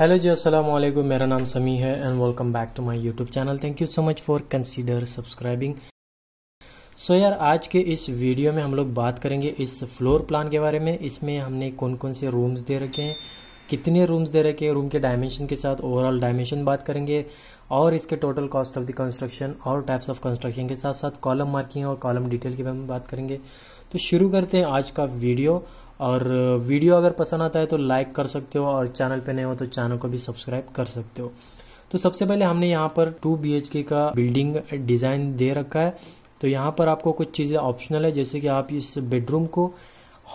Hello जी, अस्सलाम वालेकुम। मेरा नाम समी है and welcome back to my YouTube channel. Thank you so much for consider subscribing. So यार, आज के इस वीडियो में हम लोग बात करेंगे इस फ्लोर प्लान के बारे में। इसमें हमने कौन कौन से रूम्स दे रखे हैं, कितने रूम्स दे रखे हैं, रूम के डायमेंशन के साथ ओवरऑल डायमेंशन बात करेंगे और इसके total cost of the construction और टाइप्स ऑफ कंस्ट्रक्शन के साथ साथ कॉलम मार्किंग और कॉलम डिटेल के बारे में बात करेंगे। तो शुरू करते हैं आज का वीडियो। और वीडियो अगर पसंद आता है तो लाइक कर सकते हो और चैनल पे नए हो तो चैनल को भी सब्सक्राइब कर सकते हो। तो सबसे पहले हमने यहाँ पर 2 BHK का बिल्डिंग डिज़ाइन दे रखा है। तो यहाँ पर आपको कुछ चीज़ें ऑप्शनल है, जैसे कि आप इस बेडरूम को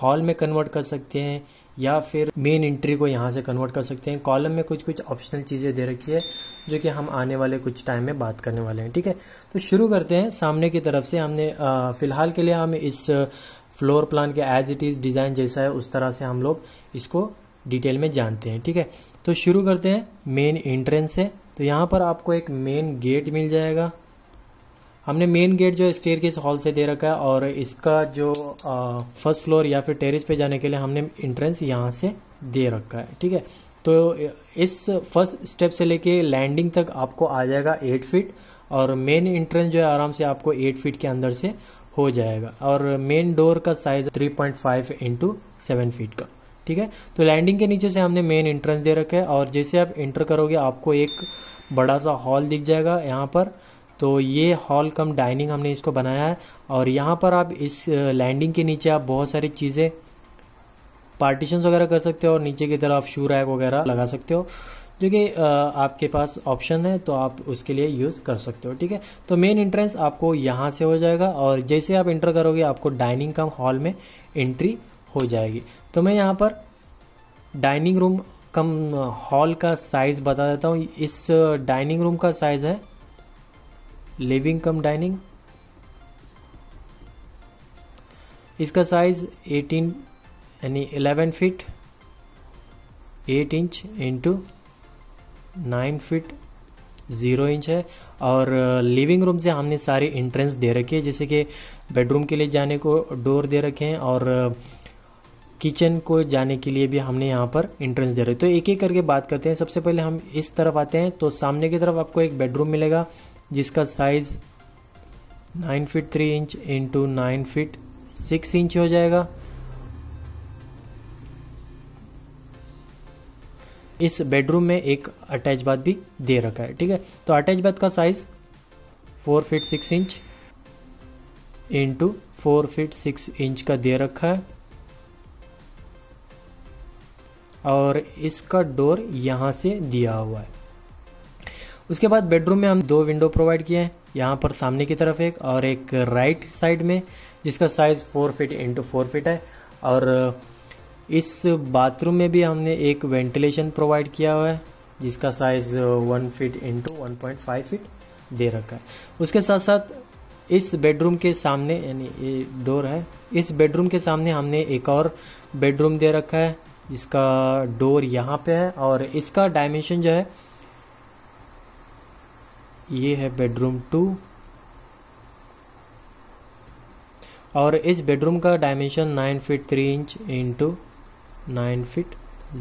हॉल में कन्वर्ट कर सकते हैं या फिर मेन एंट्री को यहाँ से कन्वर्ट कर सकते हैं। कॉलम में कुछ कुछ ऑप्शनल चीज़ें दे रखी है जो कि हम आने वाले कुछ टाइम में बात करने वाले हैं। ठीक है, तो शुरू करते हैं सामने की तरफ से। हमने फ़िलहाल के लिए हम इस फ्लोर प्लान के एज इट इज़ डिज़ाइन जैसा है उस तरह से हम लोग इसको डिटेल में जानते हैं। ठीक है, तो शुरू करते हैं मेन एंट्रेंस से। तो यहाँ पर आपको एक मेन गेट मिल जाएगा। हमने मेन गेट जो स्टेयरकेस हॉल से दे रखा है और इसका जो फर्स्ट फ्लोर या फिर टेरेस पे जाने के लिए हमने एंट्रेंस यहाँ से दे रखा है। ठीक है, तो इस फर्स्ट स्टेप से लेके लैंडिंग तक आपको आ जाएगा 8 फीट और मेन एंट्रेंस जो है आराम से आपको 8 फीट के अंदर से हो जाएगा। और मेन डोर का साइज 3.5 × 7 फीट का। ठीक है, तो लैंडिंग के नीचे से हमने मेन एंट्रेंस दे रखा है और जैसे आप एंटर करोगे आपको एक बड़ा सा हॉल दिख जाएगा यहाँ पर। तो ये हॉल कम डाइनिंग हमने इसको बनाया है और यहाँ पर आप इस लैंडिंग के नीचे आप बहुत सारी चीज़ें पार्टीशंस वगैरह कर सकते हो और नीचे की तरफ शू रैक वगैरह लगा सकते हो, जो कि आपके पास ऑप्शन है तो आप उसके लिए यूज़ कर सकते हो। ठीक है, तो मेन एंट्रेंस आपको यहाँ से हो जाएगा और जैसे आप एंटर करोगे आपको डाइनिंग कम हॉल में एंट्री हो जाएगी। तो मैं यहाँ पर डाइनिंग रूम कम हॉल का साइज़ बता देता हूँ। इस डाइनिंग रूम का साइज़ है लिविंग कम डाइनिंग, इसका साइज़ 18 यानी 11 feet 8 inch into 9 feet 0 inch है। और लिविंग रूम से हमने सारे एंट्रेंस दे रखे हैं, जैसे कि बेडरूम के लिए जाने को डोर दे रखे हैं और किचन को जाने के लिए भी हमने यहाँ पर एंट्रेंस दे रखे। तो एक एक करके बात करते हैं। सबसे पहले हम इस तरफ आते हैं तो सामने की तरफ आपको एक बेडरूम मिलेगा जिसका size 9 feet 3 inch into 9 feet 6 inch हो जाएगा। इस बेडरूम में एक अटैच बाथ भी दे रखा है। ठीक है, तो अटैच बाथ का size 4 feet 6 inch into 4 feet 6 inch का दे रखा है और इसका डोर यहाँ से दिया हुआ है। उसके बाद बेडरूम में हम 2 विंडो प्रोवाइड किए हैं, यहाँ पर सामने की तरफ एक और एक राइट साइड में, जिसका साइज़ 4 फीट × 4 फीट है। और इस बाथरूम में भी हमने एक वेंटिलेशन प्रोवाइड किया हुआ है जिसका साइज़ 1 फीट × 1.5 फीट दे रखा है। उसके साथ साथ इस बेडरूम के सामने यानी ये डोर है, इस बेडरूम के सामने हमने एक और बेडरूम दे रखा है जिसका डोर यहाँ पे है और इसका डायमेंशन जो है ये है बेडरूम 2 और इस बेडरूम का dimension 9 feet 3 inch into 9 feet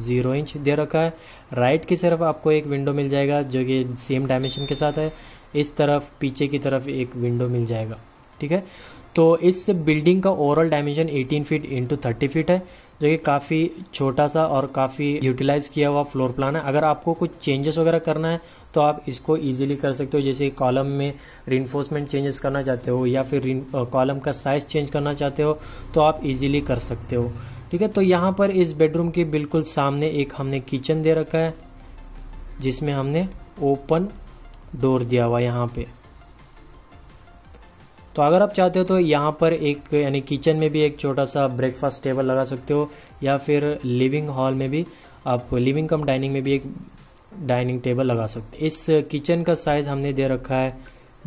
0 inch दे रखा है। राइट की तरफ आपको एक विंडो मिल जाएगा जो कि सेम डायमेंशन के साथ है। इस तरफ पीछे की तरफ एक विंडो मिल जाएगा। ठीक है, तो इस बिल्डिंग का overall dimension 18 feet into 30 feet है, जो कि काफ़ी छोटा सा और काफ़ी यूटिलाइज किया हुआ फ्लोर प्लान है। अगर आपको कुछ चेंजेस वगैरह करना है तो आप इसको इजीली कर सकते हो, जैसे कॉलम में रिइंफोर्समेंट चेंजेस करना चाहते हो या फिर कॉलम का साइज़ चेंज करना चाहते हो तो आप इजीली कर सकते हो। ठीक है, तो यहाँ पर इस बेडरूम के बिल्कुल सामने एक हमने किचन दे रखा है जिसमें हमने ओपन डोर दिया हुआ यहाँ पे। तो अगर आप चाहते हो तो यहाँ पर एक यानी किचन में भी एक छोटा सा ब्रेकफास्ट टेबल लगा सकते हो या फिर लिविंग हॉल में भी आप लिविंग कम डाइनिंग में भी एक डाइनिंग टेबल लगा सकते हो। इस किचन का साइज़ हमने दे रखा है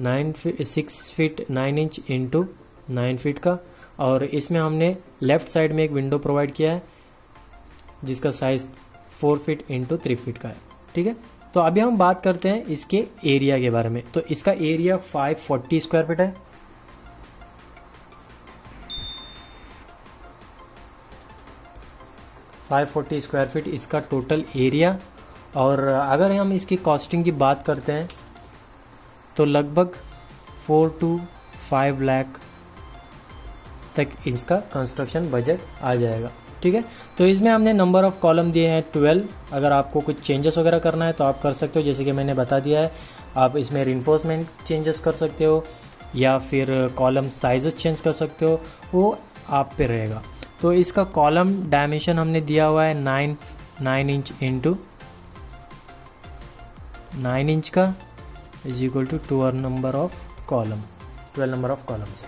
6 फीट 9 इंच इंटू 9 फीट का और इसमें हमने लेफ़्ट साइड में एक विंडो प्रोवाइड किया है जिसका साइज़ 4 फीट × 3 फीट का है। ठीक है, तो अभी हम बात करते हैं इसके एरिया के बारे में। तो इसका एरिया 540 स्क्वायर फीट है। इसका टोटल एरिया और अगर हम इसकी कॉस्टिंग की बात करते हैं तो लगभग 4 to 5 लाख तक इसका कंस्ट्रक्शन बजट आ जाएगा। ठीक है, तो इसमें हमने नंबर ऑफ़ कॉलम दिए हैं 12। अगर आपको कुछ चेंजेस वगैरह करना है तो आप कर सकते हो, जैसे कि मैंने बता दिया है। आप इसमें रिइंफोर्समेंट चेंजेस कर सकते हो या फिर कॉलम साइजेस चेंज कर सकते हो, वो आप पे रहेगा। तो इसका कॉलम डायमेंशन हमने दिया हुआ है 9 इंच का is equal to 12 number of column, 12 number of columns.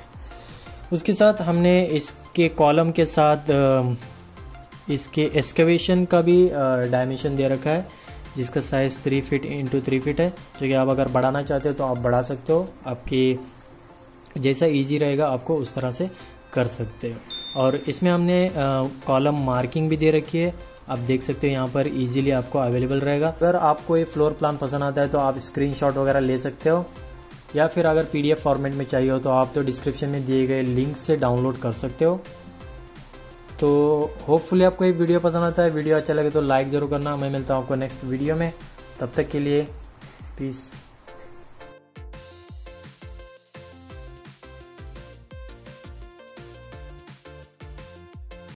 उसके साथ हमने इसके कॉलम के साथ इसके एक्सकेवेशन का भी डायमेंशन दे रखा है, जिसका साइज़ 3 फीट × 3 फीट है, जो कि आप अगर बढ़ाना चाहते हो तो आप बढ़ा सकते हो। आपकी जैसा इजी रहेगा आपको उस तरह से कर सकते हो। और इसमें हमने कॉलम मार्किंग भी दे रखी है, आप देख सकते हो यहाँ पर इजीली आपको अवेलेबल रहेगा। अगर आपको ये फ्लोर प्लान पसंद आता है तो आप स्क्रीनशॉट वगैरह ले सकते हो, या फिर अगर PDF फॉर्मेट में चाहिए हो तो आप तो डिस्क्रिप्शन में दिए गए लिंक से डाउनलोड कर सकते हो। तो होपफुली आपको ये वीडियो पसंद आता है। वीडियो अच्छा लगे तो लाइक ज़रूर करना। मैं मिलता हूँ आपको नेक्स्ट वीडियो में, तब तक के लिए पीस।